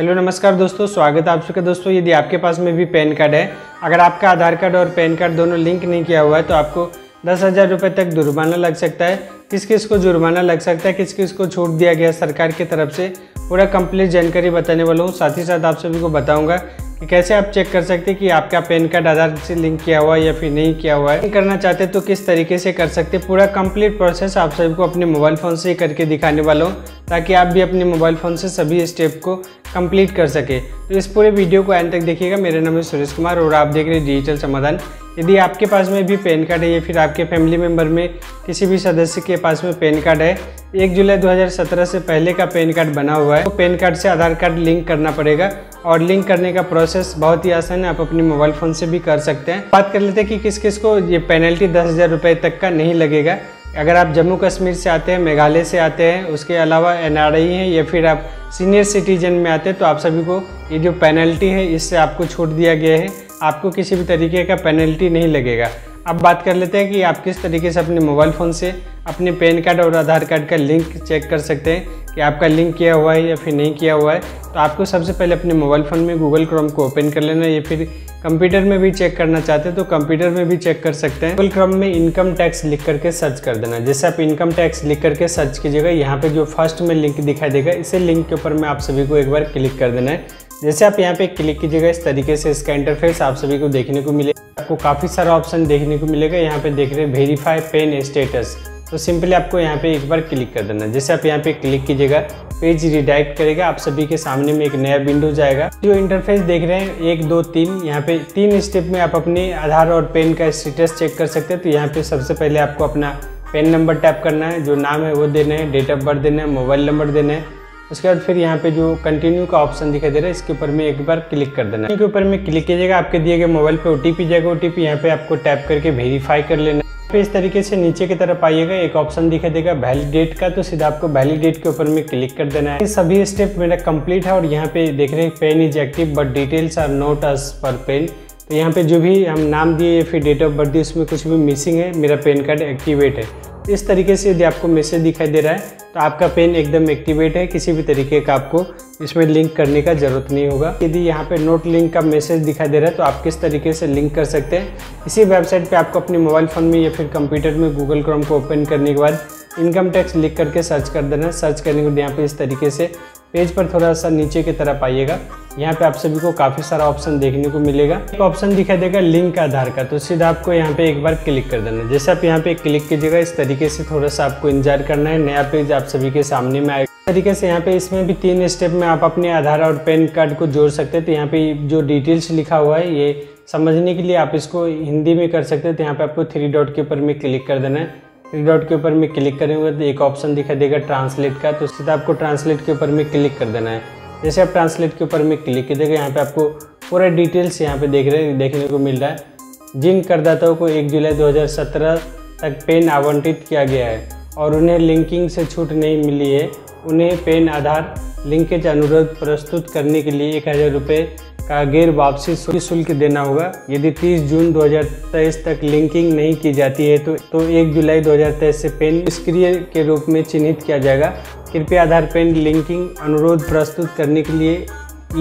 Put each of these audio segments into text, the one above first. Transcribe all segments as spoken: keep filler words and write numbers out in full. Hello नमस्कार दोस्तों, स्वागत है आप सबका। दोस्तों यदि आपके पास में भी पैन कार्ड है, अगर आपका आधार कार्ड और पैन कार्ड दोनों लिंक नहीं किया हुआ है तो आपको दस हज़ार रुपये तक जुर्माना लग सकता है। किस किस को जुर्माना लग सकता है, किस किस को छूट दिया गया सरकार की तरफ से, पूरा कंप्लीट जानकारी बताने वाला हूँ। साथ ही साथ आप सभी को बताऊँगा कि कैसे आप चेक कर सकते हैं कि आपका पैन कार्ड आधार से लिंक किया हुआ है या फिर नहीं किया हुआ है। करना चाहते तो किस तरीके से कर सकते, पूरा कंप्लीट प्रोसेस आप सभी को अपने मोबाइल फ़ोन से करके दिखाने वाला हूँ, ताकि आप भी अपने मोबाइल फ़ोन से सभी स्टेप को कंप्लीट कर सके। तो इस पूरे वीडियो को एंड तक देखिएगा। मेरा नाम है सुरेश कुमार और आप देख रहे हैं डिजिटल समाधान। यदि आपके पास में भी पैन कार्ड है या फिर आपके फैमिली मेम्बर में किसी भी सदस्य के पास में पैन कार्ड है, एक जुलाई दो हज़ार सत्रह से पहले का पैन कार्ड बना हुआ है, तो पैन कार्ड से आधार कार्ड लिंक करना पड़ेगा। और लिंक करने का प्रोसेस बहुत ही आसान है, आप अपने मोबाइल फ़ोन से भी कर सकते हैं। बात कर लेते हैं कि किस किस को ये पेनल्टी दस हज़ार रुपये तक का नहीं लगेगा। अगर आप जम्मू कश्मीर से आते हैं, मेघालय से आते हैं, उसके अलावा एन आर आई हैं या फिर आप सीनियर सिटीजन में आते हैं, तो आप सभी को ये जो पेनल्टी है इससे आपको छूट दिया गया है। आपको किसी भी तरीके का पेनल्टी नहीं लगेगा। अब बात कर लेते हैं कि आप किस तरीके से अपने मोबाइल फ़ोन से अपने पैन कार्ड और आधार कार्ड का लिंक चेक कर सकते हैं कि आपका लिंक किया हुआ है या फिर नहीं किया हुआ है। तो आपको सबसे पहले अपने मोबाइल फ़ोन में गूगल क्रोम को ओपन कर लेना है, या फिर कंप्यूटर में भी चेक करना चाहते हैं तो कंप्यूटर में भी चेक कर सकते हैं। गूगल क्रोम में इनकम टैक्स लिख करके सर्च कर देना। जैसे आप इनकम टैक्स लिख करके सर्च कीजिएगा, यहाँ पे जो फर्स्ट में लिंक दिखाई देगा, इसी लिंक के ऊपर में आप सभी को एक बार क्लिक कर देना है। जैसे आप यहाँ पे क्लिक कीजिएगा, इस तरीके से इसका इंटरफेस आप सभी को देखने को मिलेगा। आपको काफ़ी सारा ऑप्शन देखने को मिलेगा। यहाँ पे देख रहे हैं वेरीफाई पैन स्टेटस, तो सिंपली आपको यहाँ पे एक बार क्लिक कर देना है। जैसे आप यहाँ पे क्लिक कीजिएगा, पेज रिडायरेक्ट करेगा, आप सभी के सामने में एक नया विंडो जाएगा। जो इंटरफेस देख रहे हैं एक दो तीन, यहाँ पे तीन स्टेप में आप अपने आधार और पैन का स्टेटस चेक कर सकते हैं। तो यहाँ पे सबसे पहले आपको अपना पैन नंबर टाइप करना है, जो नाम है वो देना है, डेट ऑफ बर्थ देना है, मोबाइल नंबर देना है। उसके बाद फिर यहाँ पे जो कंटिन्यू का ऑप्शन दिखाई दे रहा है, इसके ऊपर में एक बार क्लिक कर देना है। इसके ऊपर में क्लिक कीजिएगा, आपके दिए गए मोबाइल पे ओ टी पी जाएगा। ओ टी पी यहाँ पे आपको टैप करके वेरीफाई कर लेना है। फिर इस तरीके से नीचे की तरफ आइएगा, एक ऑप्शन दिखाई देगा वैलिडेट का, तो सीधा आपको वैलिडेट के ऊपर में क्लिक कर देना है। सभी स्टेप मेरा कंप्लीट है। और यहाँ पे देख रहे हैं PAN is active but details are not as per PAN, तो यहाँ पे जो भी हम नाम दिए या फिर डेट ऑफ बर्थ दिए उसमें कुछ भी मिसिंग है, मेरा पैन कार्ड एक्टिवेट है। इस तरीके से यदि आपको मैसेज दिखाई दे रहा है तो आपका पैन एकदम एक्टिवेट है, किसी भी तरीके का आपको इसमें लिंक करने का ज़रूरत नहीं होगा। यदि यहाँ पे नोट लिंक का मैसेज दिखाई दे रहा है तो आप किस तरीके से लिंक कर सकते हैं, इसी वेबसाइट पे आपको अपने मोबाइल फ़ोन में या फिर कंप्यूटर में गूगल क्रोम को ओपन करने के बाद इनकम टैक्स लिख करके सर्च कर देना। सर्च करने के बाद यहाँ पर इस तरीके से पेज पर थोड़ा सा नीचे की तरफ आइएगा, यहाँ पे आप सभी को काफ़ी सारा ऑप्शन देखने को मिलेगा। एक ऑप्शन दिखाई देगा लिंक आधार का, तो सीधा आपको यहाँ पे एक बार क्लिक कर देना है। जैसे आप यहाँ पे क्लिक कीजिएगा, इस तरीके से थोड़ा सा आपको इंतजार करना है, नया पेज आप सभी के सामने में आएगा। इस तरीके से यहाँ पे इसमें भी तीन स्टेप में आप अपने आधार और पैन कार्ड को जोड़ सकते हैं। तो यहाँ पे जो डिटेल्स लिखा हुआ है, ये समझने के लिए आप इसको हिंदी में कर सकते हैं। तो यहाँ पे आपको थ्री डॉट के ऊपर में क्लिक कर देना है। थ्री डॉट के ऊपर में क्लिक करेंगे तो एक ऑप्शन दिखाई देगा ट्रांसलेट का, तो सीधा आपको ट्रांसलेट के ऊपर में क्लिक कर देना है। जैसे आप ट्रांसलेट के ऊपर में क्लिक कीजिएगा, यहाँ पे आपको पूरा डिटेल्स यहाँ पे देख रहे हैं देखने को मिल रहा है। जिन करदाताओं को एक जुलाई दो हज़ार सत्रह तक पैन आवंटित किया गया है और उन्हें लिंकिंग से छूट नहीं मिली है, उन्हें पैन आधार लिंकेज अनुरोध प्रस्तुत करने के लिए एक हज़ार रुपये का गैर वापसी शुल्क देना होगा। यदि तीस जून दो हज़ार तेईस तक लिंकिंग नहीं की जाती है तो तो एक जुलाई दो हज़ार तेईस से पैन निष्क्रिय के रूप में चिन्हित किया जाएगा। कृपया आधार पैन लिंकिंग अनुरोध प्रस्तुत करने के लिए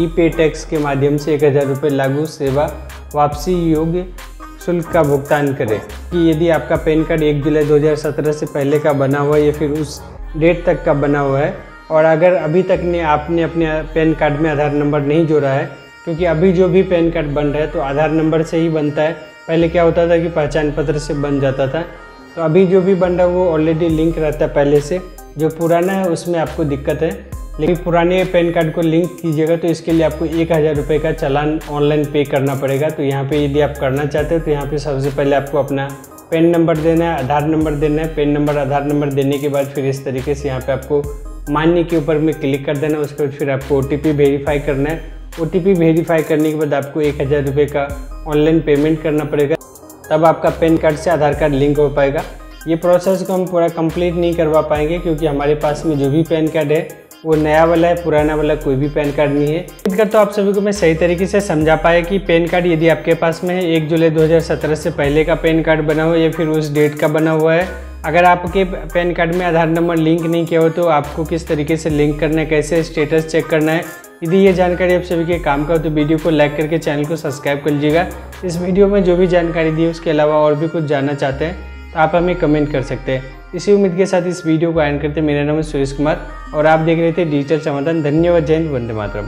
ई पे टैक्स के माध्यम से एक हज़ार रुपये लागू सेवा वापसी योग्य शुल्क का भुगतान करें। कि यदि आपका पैन कार्ड एक जुलाई दो हज़ार सत्रह से पहले का बना हुआ है या फिर उस डेट तक का बना हुआ है, और अगर अभी तक ने आपने अपने पैन कार्ड में आधार नंबर नहीं जोड़ा है, क्योंकि अभी जो भी पैन कार्ड बन रहा है तो आधार नंबर से ही बनता है। पहले क्या होता था कि पहचान पत्र से बन जाता था, तो अभी जो भी बन रहा है वो ऑलरेडी लिंक रहता है पहले से। जो पुराना है उसमें आपको दिक्कत है, लेकिन पुराने पैन कार्ड को लिंक कीजिएगा तो इसके लिए आपको एक हज़ार रुपये का चालान ऑनलाइन पे करना पड़ेगा। तो यहाँ पे यदि आप करना चाहते हो तो यहाँ पे सबसे पहले आपको अपना पैन नंबर देना है, आधार नंबर देना है। पैन नंबर आधार नंबर देने के बाद फिर इस तरीके से यहाँ पर आपको मान्य के ऊपर में क्लिक कर देना है। उसके बाद फिर आपको ओ टी पी वेरीफाई करना है। ओ टी पी वेरीफाई करने के बाद आपको एक हज़ार रुपये का ऑनलाइन पेमेंट करना पड़ेगा, तब आपका पैन कार्ड से आधार कार्ड लिंक हो पाएगा। ये प्रोसेस को हम पूरा कंप्लीट नहीं करवा पाएंगे, क्योंकि हमारे पास में जो भी पैन कार्ड है वो नया वाला है, पुराना वाला कोई भी पैन कार्ड नहीं है। उम्मीद करता हूं आप सभी को मैं सही तरीके से समझा पाया कि पैन कार्ड यदि आपके पास में है एक जुलाई दो हज़ार सत्रह से पहले का पैन कार्ड बना हुआ है या फिर उस डेट का बना हुआ है, अगर आपके पैन कार्ड में आधार नंबर लिंक नहीं किया हो तो आपको किस तरीके से लिंक करना है, कैसे स्टेटस चेक करना है, यदि ये जानकारी आप सभी के काम का हो तो वीडियो को लाइक करके चैनल को सब्सक्राइब कर लीजिएगा। इस वीडियो में जो भी जानकारी दी उसके अलावा और भी कुछ जानना चाहते हैं तो आप हमें कमेंट कर सकते हैं। इसी उम्मीद के साथ इस वीडियो को एंड करते हैं। मेरा नाम है सुरेश कुमार और आप देख रहे थे डिजिटल समाधान। धन्यवाद। जय हिंद। वंदे मातरम।